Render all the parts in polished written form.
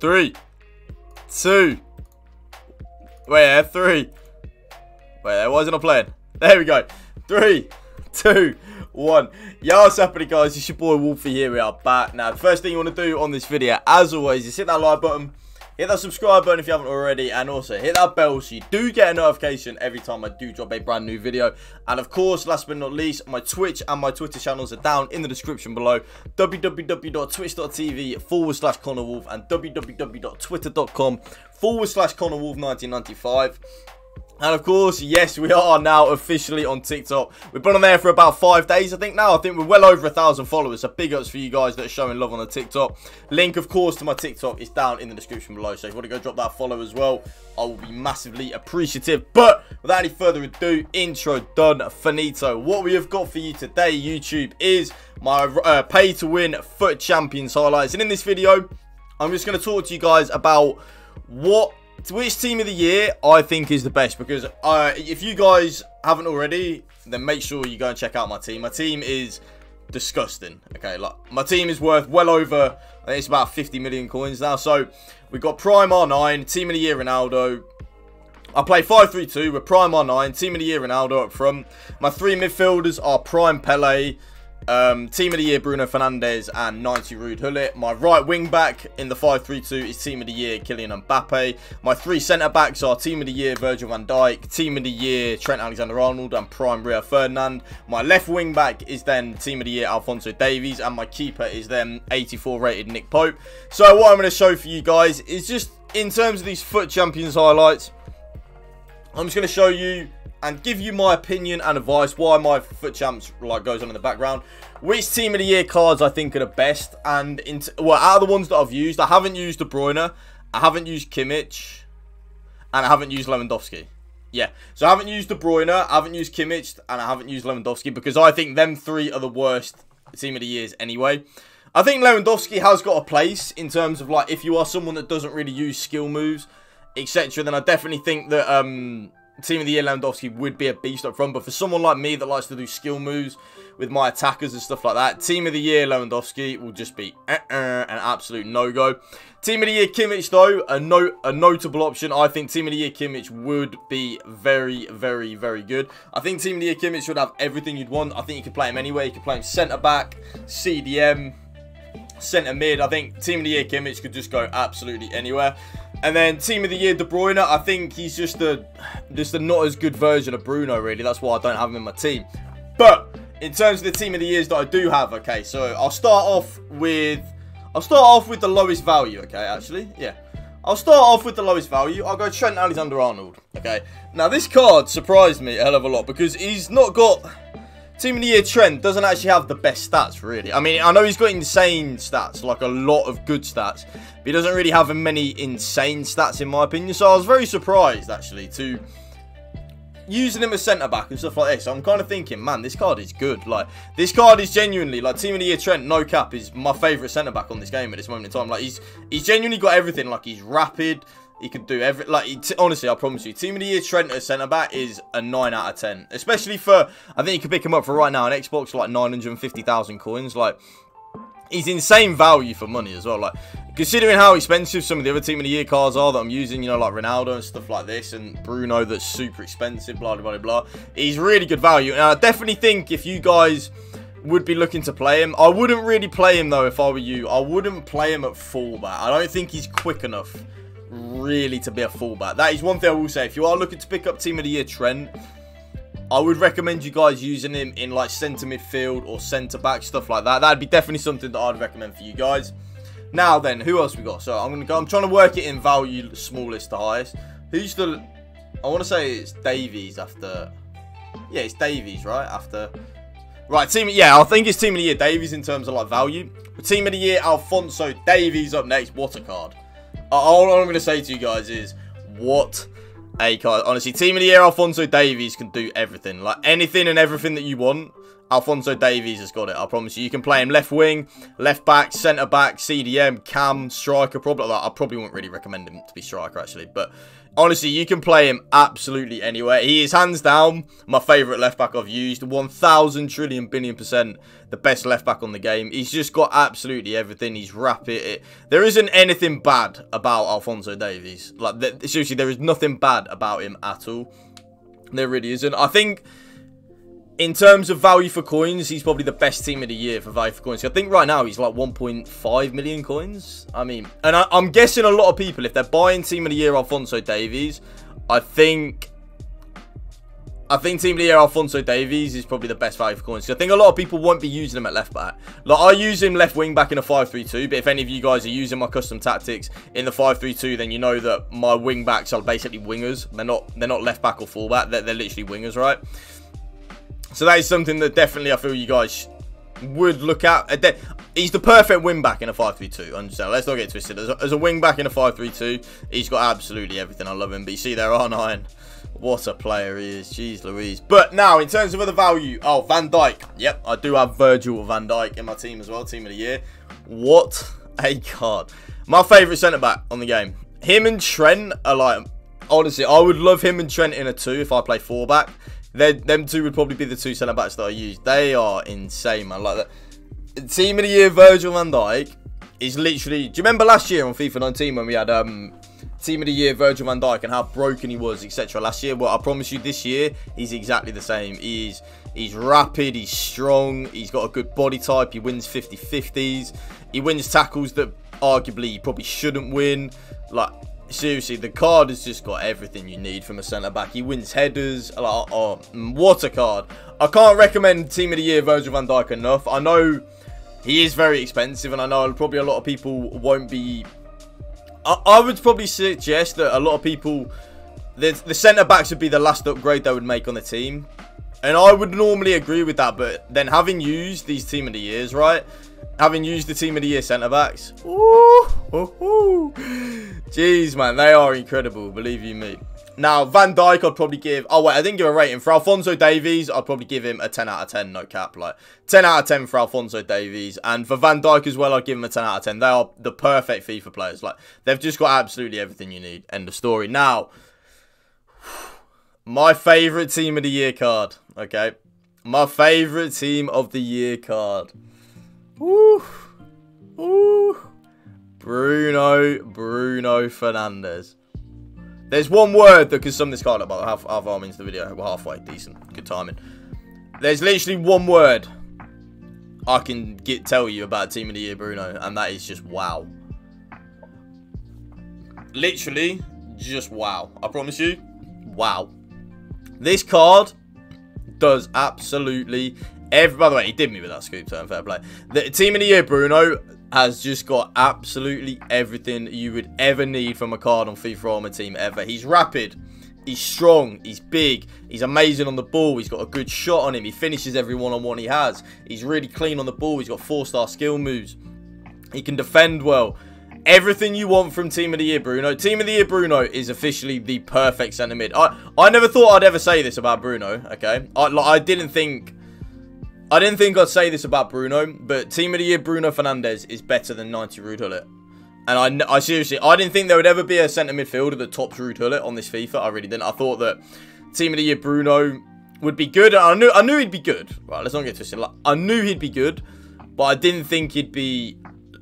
Three, two, wait, that wasn't a plan. There we go. 3, 2, 1. Yo, what's happening, guys? It's your boy Wolfie here. We are back. Now, the first thing you want to do on this video, as always, is hit that like button, hit that subscribe button if you haven't already, and also hit that bell so you do get a notification every time I do drop a brand new video. And of course, last but not least, my Twitch and my Twitter channels are down in the description below. www.twitch.tv/ConnorWolf and www.twitter.com/ConnorWolf1995. And of course, yes, we are now officially on TikTok. We've been on there for about 5 days, I think now. I think we're well over 1,000 followers. So big ups for you guys that are showing love on the TikTok. Link, of course, to my TikTok is down in the description below. So if you want to go drop that follow as well, I will be massively appreciative. But without any further ado, intro done, finito. What we have got for you today, YouTube, is my pay-to-win Foot Champions highlights. And in this video, I'm just going to talk to you guys about which team of the year I think is the best, because if you guys haven't already, then make sure you go and check out my team. My team is disgusting, okay? Like, my team is worth well over, I think it's about 50 million coins now. So we've got Prime R9, Team of the Year Ronaldo. I play 5-3-2 with Prime R9, Team of the Year Ronaldo up front. My three midfielders are Prime Pele, Team of the Year Bruno Fernandes, and 90 Ruud Gullit. My right wing back in the 5-3-2 is Team of the Year Kylian Mbappé. My three centre backs are Team of the Year Virgil Van Dijk, Team of the Year Trent Alexander-Arnold, and Prime Rio Ferdinand. My left wing back is then Team of the Year Alphonso Davies, and my keeper is then 84 rated Nick Pope. So what I'm going to show for you guys is just in terms of these Foot Champions highlights, I'm just going to show you and give you my opinion and advice why my Foot Champs like goes on in the background, which Team of the Year cards I think are the best. And well, out of the ones that I've used, I haven't used De Bruyne, I haven't used Kimmich, and I haven't used Lewandowski. Yeah, so I haven't used De Bruyne, I haven't used Kimmich, and I haven't used Lewandowski, because I think them three are the worst Team of the Years anyway. I think Lewandowski has got a place in terms of, like, if you are someone that doesn't really use skill moves, etc., then I definitely think that Team of the Year Lewandowski would be a beast up front. But for someone like me that likes to do skill moves with my attackers and stuff like that, Team of the Year Lewandowski will just be an absolute no-go. Team of the Year Kimmich, though, a notable option. I think Team of the Year Kimmich would be very, very, very good. I think Team of the Year Kimmich would have everything you'd want. I think you could play him anywhere. You could play him centre-back, CDM, centre-mid. I think Team of the Year Kimmich could just go absolutely anywhere. And then Team of the Year De Bruyne, I think he's just a not as good version of Bruno, really. That's why I don't have him in my team. But in terms of the Team of the Years that I do have, okay, so I'll start off with the lowest value, okay, actually, yeah. I'll start off with the lowest value. I'll go Trent Alexander-Arnold, okay. Now, this card surprised me a hell of a lot, because he's not got... Team of the Year Trent doesn't actually have the best stats, really. I mean, I know he's got insane stats, like a lot of good stats, but he doesn't really have many insane stats, in my opinion. So I was very surprised, actually, to using him as centre-back and stuff like this. So I'm kind of thinking, man, this card is good. Like, this card is genuinely, like, Team of the Year Trent, no cap, is my favourite centre-back on this game at this moment in time. Like, he's genuinely got everything. Like, he's rapid. He can do every, like, honestly, I promise you, Team of the Year Trent at centre-back is a 9 out of 10. Especially for, I think you can pick him up for right now on Xbox, like, 950,000 coins. Like, he's insane value for money as well. Like, considering how expensive some of the other Team of the Year cards are that I'm using, you know, like Ronaldo and stuff like this, and Bruno that's super expensive, blah, blah, blah, blah. He's really good value. And I definitely think if you guys would be looking to play him, I wouldn't really play him, though, if I were you. I wouldn't play him at fullback. I don't think he's quick enough, really, to be a fullback. That is one thing I will say. If you are looking to pick up Team of the Year Trent, I would recommend you guys using him in, like, centre midfield or centre back, stuff like that. That'd be definitely something that I'd recommend for you guys. Now then, who else we got? So I'm gonna go, I'm trying to work it in value smallest to highest. Who's the, I want to say it's Davies after, yeah, it's Davies, right? After, right, team, yeah, I think it's Team of the Year Davies in terms of, like, value. Team of the Year Alphonso Davies up next. What a card. All I'm going to say to you guys is, what a card. Honestly, Team of the Year Alphonso Davies can do everything. Like, anything and everything that you want. Alphonso Davies has got it, I promise you. You can play him left wing, left back, centre back, CDM, cam, striker, probably like that. I probably wouldn't really recommend him to be striker, actually. But honestly, you can play him absolutely anywhere. He is hands down my favourite left back I've used. 1,000 trillion billion % the best left back on the game. He's just got absolutely everything. He's rapid. There isn't anything bad about Alphonso Davies. Like, seriously, there is nothing bad about him at all. There really isn't. I think in terms of value for coins, he's probably the best team of the year for value for coins. I think right now he's like 1.5 million coins. I mean, and I'm guessing a lot of people, if they're buying team of the year Alphonso Davies, I think team of the year Alphonso Davies is probably the best value for coins. I think a lot of people won't be using him at left back. Like, I use him left wing back in a 5-3-2, but if any of you guys are using my custom tactics in the 5-3-2, then you know that my wing backs are basically wingers. They're not left back or full back. They're literally wingers, right? So that is something that definitely I feel you guys would look at. He's the perfect wing back in a 5-3-2. Understand? Let's not get twisted. As a wing back in a 5-3-2, he's got absolutely everything. I love him. But you see there, R9. What a player he is. Jeez Louise. But now, in terms of other value. Oh, Van Dijk. Yep, I do have Virgil Van Dijk in my team as well. Team of the year. What a card. My favourite centre-back on the game. Him and Trent are like... Honestly, I would love him and Trent in a 2 if I play 4-back. Them two would probably be the two centre-backs that I use. They are insane, man. Like, the team of the year, Virgil van Dijk, is literally... Do you remember last year on FIFA 19 when we had team of the year, Virgil van Dijk, and how broken he was, etc. last year? Well, I promise you, this year, he's exactly the same. He's rapid, he's strong, he's got a good body type, he wins 50-50s, he wins tackles that arguably he probably shouldn't win. Like... Seriously, the card has just got everything you need from a centre-back. He wins headers. Like, oh, what a card. I can't recommend Team of the Year Virgil van Dijk enough. I know he is very expensive, and I know probably a lot of people won't be... I would probably suggest that a lot of people... The centre-backs would be the last upgrade they would make on the team. And I would normally agree with that, but then having used these Team of the Years, right... Having used the Team of the Year centre-backs. Ooh, ooh, ooh. Jeez, man. They are incredible. Believe you me. Now, Van Dijk, I'd probably give... Oh, wait. I didn't give a rating. For Alphonso Davies, I'd probably give him a 10 out of 10. No cap. Like, 10 out of 10 for Alphonso Davies. And for Van Dijk as well, I'd give him a 10 out of 10. They are the perfect FIFA players. Like, they've just got absolutely everything you need. End of story. Now, my favourite Team of the Year card. Okay. My favourite Team of the Year card. Ooh, ooh. Bruno Fernandes. There's one word that can sum this card up. About half into the video. We're halfway. Decent. Good timing. There's literally one word I can tell you about Team of the Year Bruno, and that is just wow. Literally, just wow. I promise you, wow. This card does absolutely by the way, he did me with that scoop turn, fair play. The Team of the Year Bruno has just got absolutely everything you would ever need from a card on FIFA Ultimate Team ever. He's rapid, he's strong, he's big, he's amazing on the ball, he's got a good shot on him, he finishes every one-on-one he has, he's really clean on the ball, he's got 4-star skill moves, he can defend well. Everything you want from Team of the Year Bruno. Team of the Year Bruno is officially the perfect centre mid. I never thought I'd ever say this about Bruno, okay? I didn't think I'd say this about Bruno, but Team of the Year Bruno Fernandes is better than 90 Ruud Gullit. And I seriously, I didn't think there would ever be a centre midfielder that tops Ruud Gullit on this FIFA. I really didn't. I thought that Team of the Year Bruno would be good. I knew he'd be good. Right, let's not get twisted. Like, I knew he'd be good, but I didn't think he'd be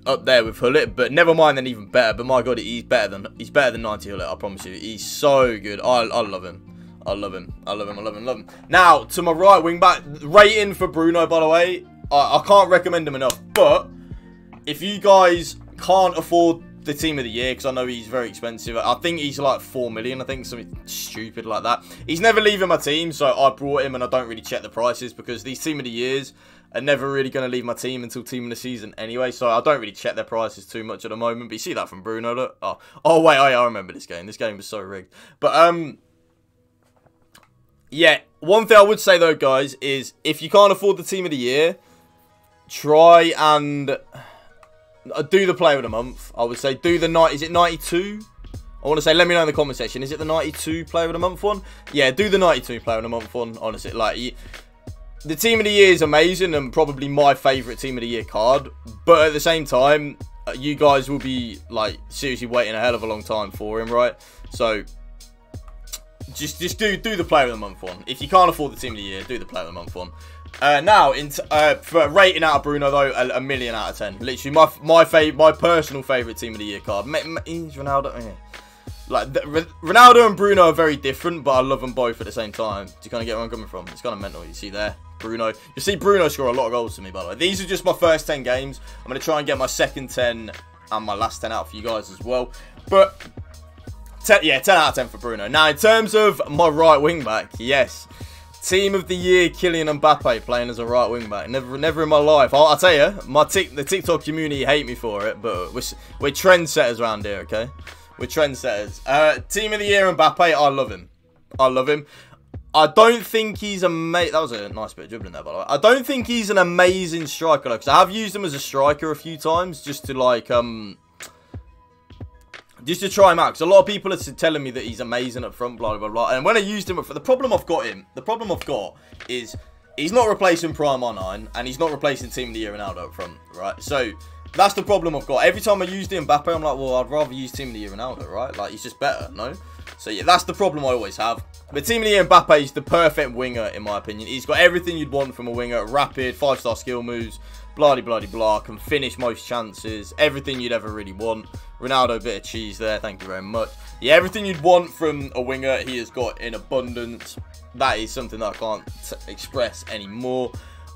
up there with Gullit. But never mind, then even better. But my God, he's better than 90 Gullit. I promise you, he's so good. I love him. I love him. I love him. I love him. I love him. Now, to my right wing back, rating for Bruno, by the way, I can't recommend him enough. But if you guys can't afford the Team of the Year, because I know he's very expensive, I think he's like 4 million, I think, something stupid like that. He's never leaving my team, so I brought him, and I don't really check the prices because these Team of the Years are never really going to leave my team until Team of the Season anyway, so I don't really check their prices too much at the moment. But you see that from Bruno, look. Oh, wait, I remember this game. This game was so rigged. But, yeah, one thing I would say, though, guys, is if you can't afford the Team of the Year, try and do the Player of the Month. I would say do the 90. Is it 92? I want to say, let me know in the comment section. Is it the 92 Player of the Month one? Yeah, do the 92 Player of the Month one. Honestly, like, The Team of the Year is amazing and probably my favourite Team of the Year card, but at the same time, you guys will be, like, seriously waiting a hell of a long time for him, right? So, just do the Player of the Month one. If you can't afford the Team of the Year, do the Player of the Month one. Now, for rating out of Bruno, though, a million out of 10. Literally, my personal favourite Team of the Year card. He's Ronaldo. Okay. Like, Ronaldo and Bruno are very different, but I love them both at the same time. Do you kind of get where I'm coming from? It's kind of mental. You see there, Bruno. You see Bruno score a lot of goals to me, by the way. These are just my first 10 games. I'm going to try and get my second 10 and my last 10 out for you guys as well. But, yeah, 10 out of 10 for Bruno. Now, in terms of my right wing back, yes. Team of the Year, Kylian Mbappé playing as a right wing back. Never in my life. I'll tell you, the TikTok community hate me for it, but we're trendsetters around here, okay? We're trendsetters. Team of the Year, Mbappe. I love him. I love him. I don't think he's amazing. That was a nice bit of dribbling there, by the way. I don't think he's an amazing striker, because I have used him as a striker a few times just to, like, just to try him out. Because a lot of people are telling me that he's amazing up front, blah, blah, blah. And when I used him, the problem I've got is he's not replacing Prime R9, and he's not replacing Team of the Year Ronaldo up front, right? So, that's the problem I've got. Every time I used Mbappe, I'm like, well, I'd rather use Team of the Year Ronaldo, right? Like, he's just better, no? So, yeah, that's the problem I always have. But Team of the Year Mbappe is the perfect winger, in my opinion. He's got everything you'd want from a winger. Rapid, 5-star skill moves, blah-de-blah-de-blah, can finish most chances, everything you'd ever really want. Ronaldo, bit of cheese there, thank you very much. Yeah, everything you'd want from a winger, he has got in abundance. That is something that I can't express anymore.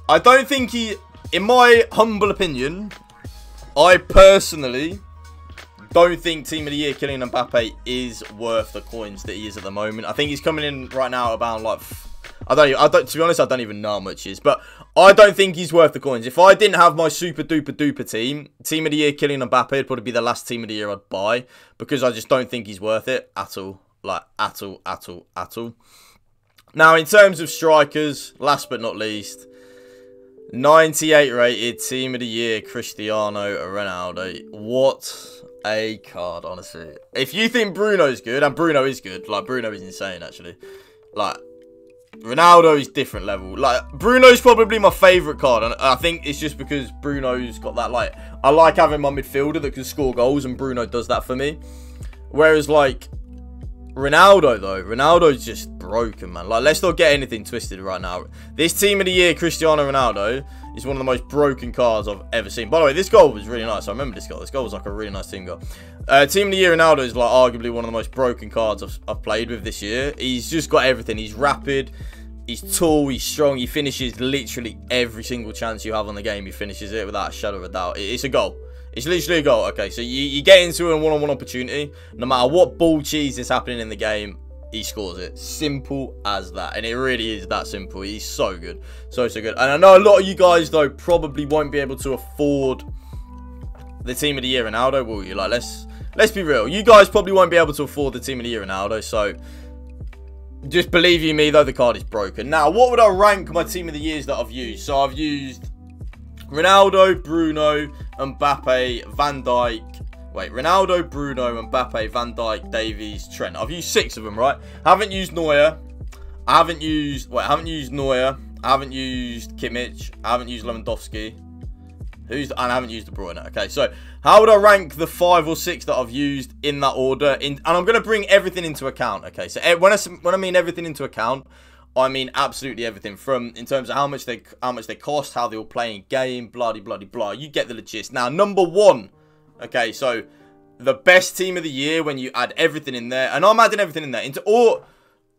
I don't think he, in my humble opinion, I personally don't think Team of the Year Kylian Mbappe is worth the coins that he is at the moment. I think he's coming in right now about, like, to be honest, I don't even know how much he is, but I don't think he's worth the coins. If I didn't have my super duper duper Team of the Year Kylian Mbappe would probably be the last Team of the Year I'd buy, because I just don't think he's worth it at all. Like, at all, at all, at all. Now, in terms of strikers, last but not least, 98 rated Team of the Year Cristiano Ronaldo. What a card, honestly. If you think Bruno's good, and Bruno is good, like, Bruno is insane, actually. Like, Ronaldo is different level. Like, Bruno's probably my favourite card, and I think it's just because Bruno's got that, like, I like having my midfielder that can score goals, and Bruno does that for me. Whereas, like, Ronaldo, though, Ronaldo's just broken, man. Like, let's not get anything twisted right now. This Team of the Year Cristiano Ronaldo is one of the most broken cards I've ever seen. By the way, this goal was really nice. I remember this goal. This goal was, like, a really nice team goal. Team of the Year Ronaldo is, like, arguably one of the most broken cards I've played with this year. He's just got everything. He's rapid. He's tall. He's strong. He finishes literally every single chance you have on the game. He finishes it without a shadow of a doubt. It's a goal. It's literally a goal. Okay, so you get into a one-on-one opportunity. No matter what ball cheese is happening in the game, he scores it. Simple as that. And it really is that simple. He's so good. So, so good. And I know a lot of you guys, though, probably won't be able to afford the Team of the Year Ronaldo, will you? Like, let's be real. You guys probably won't be able to afford the Team of the Year Ronaldo, so just believe you me, though, the card is broken. Now, what would I rank my Team of the Years that I've used? So, I've used Ronaldo, Bruno, Mbappe, Van Dijk. Wait, Ronaldo, Bruno, Mbappe, Van Dijk, Davies, Trent. I've used 6 of them, right? I haven't used Neuer. I haven't used... Wait, I haven't used Neuer. I haven't used Kimmich. I haven't used Lewandowski. And I haven't used De Bruyne. Okay, so how would I rank the 5 or 6 that I've used in that order? And I'm going to bring everything into account, okay? So when I mean everything into account, I mean absolutely everything, from in terms of how much they cost, how they all play in game, blah-de-blah-de-blah. You get the logistics. Now, number 1, okay, so the best Team of the Year when you add everything in there, and I'm adding everything in there.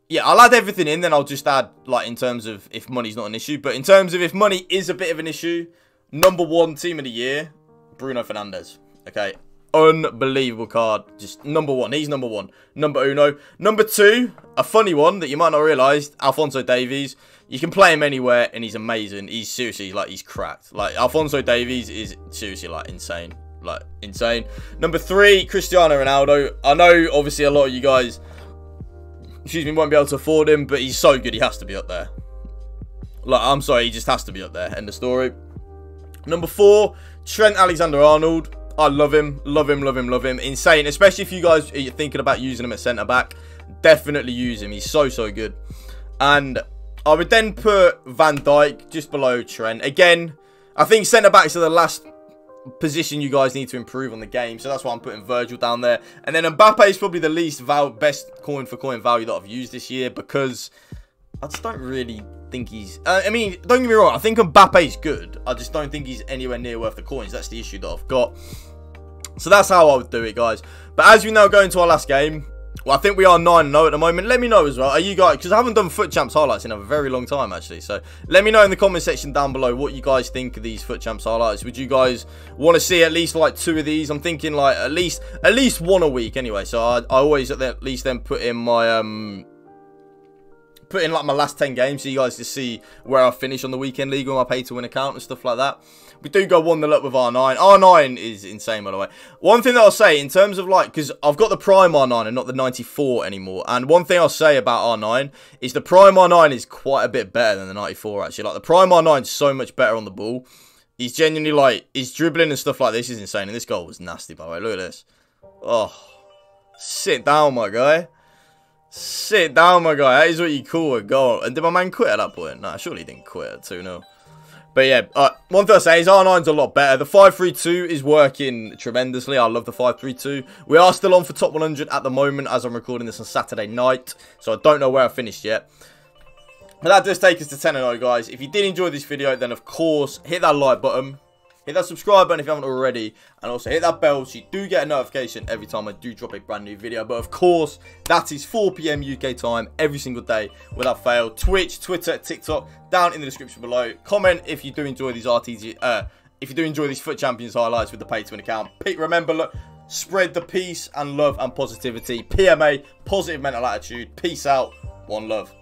Yeah, I'll add everything in, then I'll just add, like, in terms of if money's not an issue, but in terms of if money is a bit of an issue, number 1 Team of the Year, Bruno Fernandes, okay? Unbelievable card. Just number 1. He's number 1. Number 1. Number 2, a funny one that you might not realise, Alphonso Davies. You can play him anywhere and he's amazing. He's seriously, like, he's cracked. Like, Alphonso Davies is seriously, like, insane. Like, insane. Number 3, Cristiano Ronaldo. I know, obviously, a lot of you guys, excuse me, won't be able to afford him, but he's so good, he has to be up there. Like, I'm sorry, he just has to be up there. End of story. Number 4, Trent Alexander-Arnold. I love him, love him, love him, love him. Insane, especially if you guys are thinking about using him at centre-back. Definitely use him. He's so, so good. And I would then put Van Dijk just below Trent. Again, I think centre-backs are the last position you guys need to improve on the game. So that's why I'm putting Virgil down there. And then Mbappe is probably the least best coin-for-coin value that I've used this year, because I just don't really think he's... I mean, don't get me wrong. I think Mbappe's good. I just don't think he's anywhere near worth the coins. That's the issue that I've got. So that's how I would do it, guys. But as we now go into our last game... Well, I think we are 9-0 at the moment. Let me know as well. Are you guys... Because I haven't done Foot Champs highlights in a very long time, actually. So, let me know in the comment section down below what you guys think of these Foot Champs highlights. Would you guys want to see at least, like, 2 of these? I'm thinking, like, at least 1 a week anyway. So, I always at least then put in my... put in, like, my last 10 games so you guys can see where I finish on the Weekend League on my pay-to-win account and stuff like that. We do go 1-0 up with R9. R9 is insane, by the way. One thing that I'll say in terms of, like, because I've got the Prime R9 and not the 94 anymore. And one thing I'll say about R9 is the Prime R9 is quite a bit better than the 94, actually. Like, the Prime R9 is so much better on the ball. He's genuinely, like, his dribbling and stuff like this is insane. And this goal was nasty, by the way. Look at this. Oh, sit down, my guy. Sit down, my guy. That is what you call a goal. And did my man quit at that point? Nah, surely he didn't quit at 2-0. But yeah, one thing I say is R9's a lot better. The 5-3-2 is working tremendously. I love the 5-3-2. We are still on for top 100 at the moment as I'm recording this on Saturday night. So I don't know where I finished yet. But that does take us to 10-0, guys. If you did enjoy this video, then of course, hit that like button. Hit that subscribe button if you haven't already. And also hit that bell so you do get a notification every time I do drop a brand new video. But of course, that is 4 PM UK time every single day without fail. Twitch, Twitter, TikTok, down in the description below. Comment if you do enjoy these Foot Champions highlights with the pay-to-win account. Remember, look, spread the peace and love and positivity. PMA, positive mental attitude. Peace out. One love.